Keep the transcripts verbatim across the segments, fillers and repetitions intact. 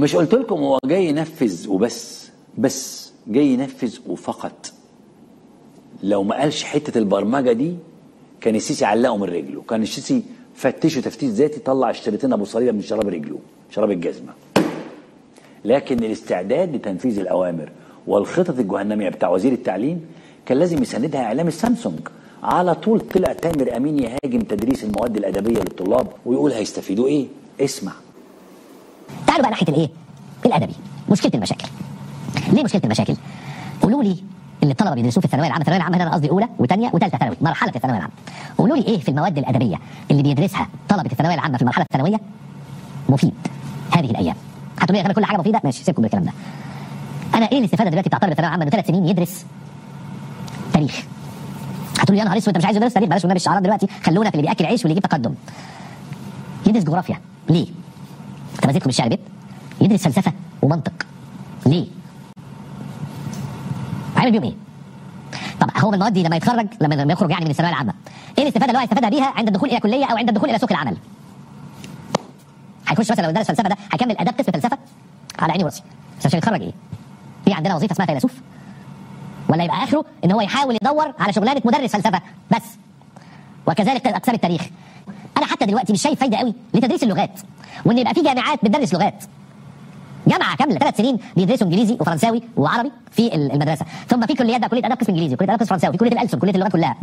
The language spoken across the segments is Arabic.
مش قلت لكم هو جاي ينفذ وبس، بس جاي ينفذ وفقط. لو ما قالش حته البرمجه دي كان السيسي علقه من رجله، كان السيسي فتشه تفتيش ذاتي طلع اشتريتين ابو صليبه من شراب رجله، شراب الجزمه. لكن الاستعداد لتنفيذ الاوامر والخطط الجهنميه بتاع وزير التعليم كان لازم يسندها اعلام السامسونج. على طول طلع تامر امين يهاجم تدريس المواد الادبيه للطلاب ويقول هيستفيدوا ايه؟ اسمع. تعالوا بقى ناحيه الايه؟ الادبي. مشكله المشاكل. ليه مشكله المشاكل؟ قولوا لي اللي الطلبه بيدرسوه في الثانويه العامه، الثانويه العامه هنا انا قصدي اولى وثانيه وثالثه ثانوي، مرحله الثانويه العامه. قولوا لي ايه في المواد الادبيه اللي بيدرسها طلبه الثانويه العامه في المرحله الثانويه مفيد هذه الايام؟ هتقولوا لي يا كل حاجه مفيده، ماشي سيبكم من الكلام ده. انا ايه الاستفاده دلوقتي بتاع طالب الثانويه العامه انه ثلاث سنين يدرس تاريخ؟ هتقول لي يا نهار اسود انت مش عايز تدرس تاريخ، بلاش ونبش الشعارات دلوقتي، خلونا في اللي بياكل عيش واللي يجيب تقدم. يدرس جغرافيا ليه؟ تمازيكم الشعر بيت. يدرس فلسفه ومنطق ليه؟ عامل بيهم ايه؟ طب هو من المواد دي لما يتخرج، لما يخرج يعني من الثانويه العامه، ايه الاستفاده اللي هو هيستفادها بيها عند الدخول الى كليه او عند الدخول الى سوق العمل؟ هيخش مثلا لو درس فلسفه ده هيكمل اداب قسم فلسفه على عيني وراسي، بس عشان يتخرج ايه؟ في عندنا وظيفه اسمها فيلسوف؟ ولا يبقى اخره ان هو يحاول يدور على شغلانه مدرس فلسفه بس. وكذلك اقسام التاريخ. انا حتى دلوقتي مش شايف فايده قوي لتدريس اللغات، وان يبقى في جامعات بتدرس لغات. جامعه كامله ثلاث سنين بيدرسوا انجليزي وفرنساوي وعربي في المدرسه، ثم في كليات بقى كليه اداب قسم انجليزي، كليه اداب قسم فرنساوي، في كليه الالسن، كليه اللغات كلها.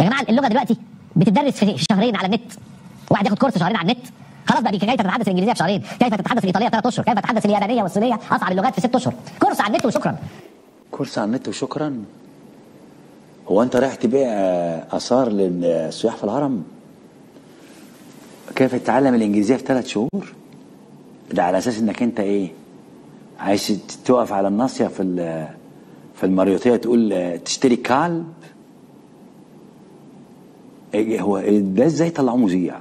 يا جماعه اللغه دلوقتي بتدرس في شهرين على النت، واحد ياخد كورس شهرين على النت خلاص بقى كيف تتحدث الانجليزيه في شهرين، كيف تتحدث الايطاليه في ثلاث اشهر، كيف تتحدث اليابانيه والصينيه اصعب اللغات في ست اشهر، كورس على النت وشكرا. كورس على النت وشكرا؟ هو انت رايح تبيع اثار للسياح في الهرم؟ كيف تتعلم الانجليزيه في ثلاث شهور؟ ده على اساس انك انت ايه؟ عايز تقف على الناصيه في في المريوطيه تقول تشتري كلب؟ هو ده ازاي طلعوه مذيع؟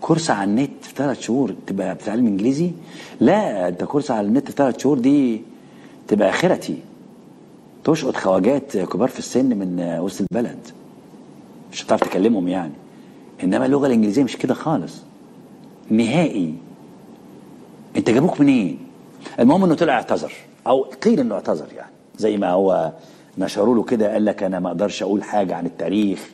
كورس على النت في ثلاث شهور تبقى بتتعلم انجليزي؟ لا، انت كورس على النت في ثلاث شهور دي تبقى اخرتي. تشقط خواجات كبار في السن من وسط البلد. مش هتعرف تكلمهم يعني. انما اللغه الانجليزيه مش كده خالص. نهائي. انت جابوك منين؟ المهم انه طلع اعتذر، او قيل انه اعتذر يعني، زي ما هو نشروا له كده قال لك انا ما اقدرش اقول حاجه عن التاريخ.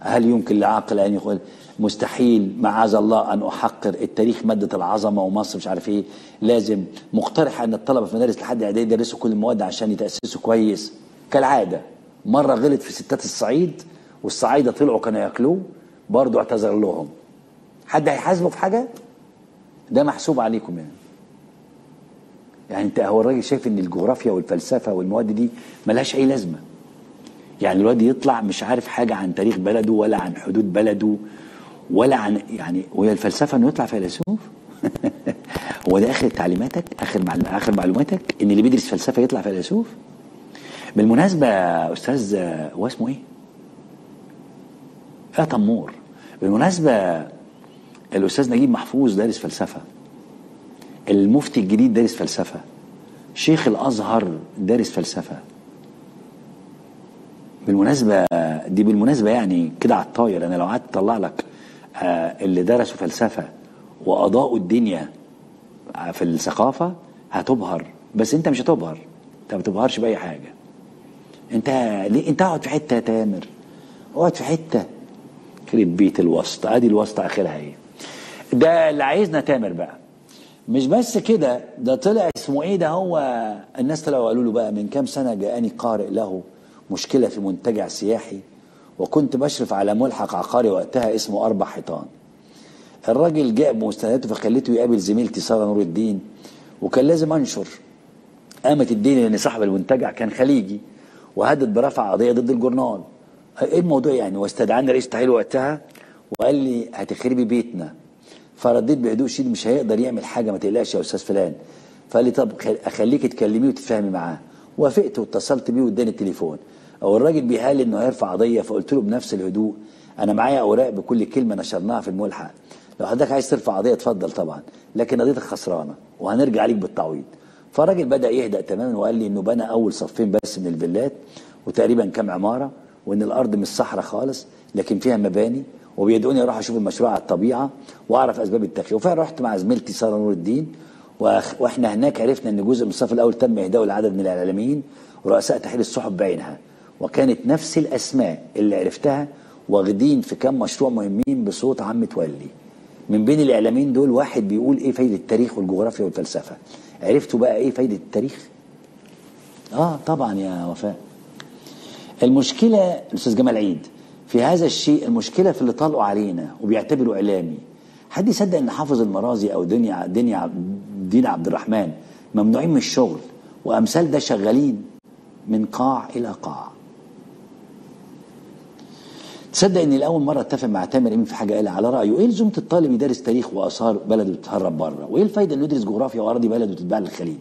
هل يمكن لعاقل ان يقول؟ مستحيل معاذ الله ان احقر، التاريخ ماده العظمه ومصر مش عارف ايه، لازم مقترح ان الطلبه في مدارس لحد اعدادي يدرسوا كل المواد عشان يتاسسوا كويس. كالعاده مره غلط في ستات الصعيد والصعايده طلعوا كانوا ياكلوه، برضه اعتذر لهم. حد هيحاسبه في حاجه؟ ده محسوب عليكم يعني. يعني انت هو الراجل شايف ان الجغرافيا والفلسفه والمواد دي ملهاش اي لازمه. يعني الواد يطلع مش عارف حاجه عن تاريخ بلده ولا عن حدود بلده ولا عن يعني، وهي الفلسفه انه يطلع فيلسوف؟ هو ده اخر تعليماتك؟ اخر معلو... اخر معلوماتك ان اللي بيدرس فلسفه يطلع فيلسوف؟ بالمناسبه استاذ هو اسمه ايه؟ اه تمور. بالمناسبه الاستاذ نجيب محفوظ دارس فلسفه. المفتي الجديد دارس فلسفه. شيخ الازهر دارس فلسفه. بالمناسبه دي بالمناسبه يعني كده على الطاير، انا لو قعدت اطلع لك آه اللي درسوا فلسفه واضاءوا الدنيا آه في الثقافه هتبهر، بس انت مش هتبهر، انت ما بتبهرش باي حاجه. انت ليه انت اقعد في حته يا تامر؟ اقعد في حته. خرب بيت الوسط، ادي الوسط اخرها ايه؟ ده اللي عايزنا تامر بقى. مش بس كده، ده طلع اسمه ايه ده هو الناس طلعوا قالوا له بقى من كام سنه جاءني قارئ له مشكله في منتجع سياحي وكنت بشرف على ملحق عقاري وقتها اسمه أربع حيطان. الراجل جاء بمستنداته فخليته يقابل زميلتي ساره نور الدين وكان لازم انشر. قامت الدين لان صاحب المنتجع كان خليجي وهدد برفع قضيه ضد الجورنال. ايه الموضوع يعني؟ واستدعاني رئيس التحرير وقتها وقال لي هتخربي بيتنا. فرديت بهدوء شديد مش هيقدر يعمل حاجه ما تقلقش يا استاذ فلان. فقال لي طب اخليك تكلميه وتتفاهمي معاه. وافقت واتصلت بيه واداني التليفون. هو الراجل بيهال انه هيرفع قضيه فقلت له بنفس الهدوء انا معايا اوراق بكل كلمه نشرناها في الملحق، لو حضرتك عايز ترفع قضيه اتفضل طبعا، لكن قضيتك خسرانه وهنرجع عليك بالتعويض. فالراجل بدا يهدأ تماما وقال لي انه بنى اول صفين بس من الفيلات وتقريبا كام عماره وان الارض مش صحراء خالص لكن فيها مباني وبيدعوني اروح اشوف المشروع على الطبيعه واعرف اسباب التاخير. وفعلا رحت مع زميلتي ساره نور الدين واحنا هناك عرفنا ان جزء من الصف الاول تم اهداؤه لعدد من الاعلاميين ورؤساء تحرير الصحف بعينها، وكانت نفس الاسماء اللي عرفتها واخدين في كام مشروع مهمين بصوت عم تولي. من بين الاعلاميين دول واحد بيقول ايه فايده التاريخ والجغرافيا والفلسفه. عرفتوا بقى ايه فايده التاريخ؟ اه طبعا يا وفاء. المشكله الاستاذ جمال عيد في هذا الشيء، المشكله في اللي طلقوا علينا وبيعتبروا اعلامي. حد يصدق ان حافظ المرازي او دنيا دنيا دين عبد الرحمن ممنوعين من الشغل وامثال ده شغالين من قاع الى قاع؟ تصدق ان لاول مره اتفق مع تامر امين في حاجه قالها على رايه؟ ايه لزومه الطالب يدرس تاريخ واثار بلده وتتهرب بره؟ وايه الفايده انه يدرس جغرافيا واراضي بلده وتتباع للخليج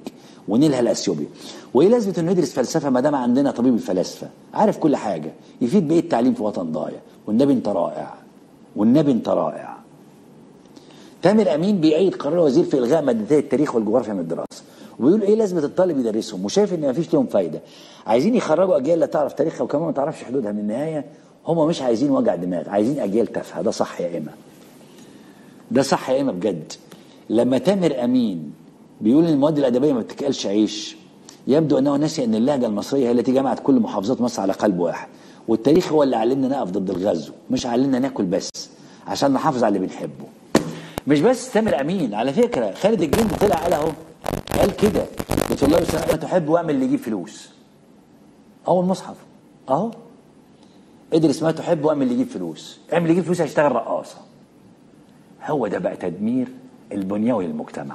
ونيلها لاثيوبيا؟ وايه لازمه انه يدرس فلسفه ما دام عندنا طبيب الفلاسفه عارف كل حاجه يفيد بايه التعليم في وطن ضايع؟ والنبي انت رائع، والنبي انت رائع. تامر امين بيأيد قرار الوزير في الغاء مادتي التاريخ والجغرافيا من الدراسه، وبيقول ايه لازمه الطالب يدرسهم، وشايف ان مفيش لهم فايده. عايزين يخرجوا اجيال لا تعرف تاريخها وكمان ما تعرفش حدودها. من النهايه هما مش عايزين وجع دماغ، عايزين اجيال تافهه. ده صح يا اما، ده صح يا اما بجد. لما تامر امين بيقول ان المواد الادبيه ما بتتكالش عيش، يبدو انه ناسي ان اللهجه المصريه هي التي جمعت كل محافظات مصر على قلب واحد، والتاريخ هو اللي علمنا نقف ضد الغزو، مش علمنا ناكل بس عشان نحافظ على اللي بنحبه. مش بس تامر امين، على فكره خالد الجندي طلع قال اهو، قال كده بتقول له انا تحب واعمل اللي يجيب فلوس. اول مصحف اهو، ادرس ما تحب واعمل اللي يجيب فلوس، اعمل اللي يجيب فلوس هيشتغل رقاصه. هو ده بقى تدمير البنيوي للمجتمع.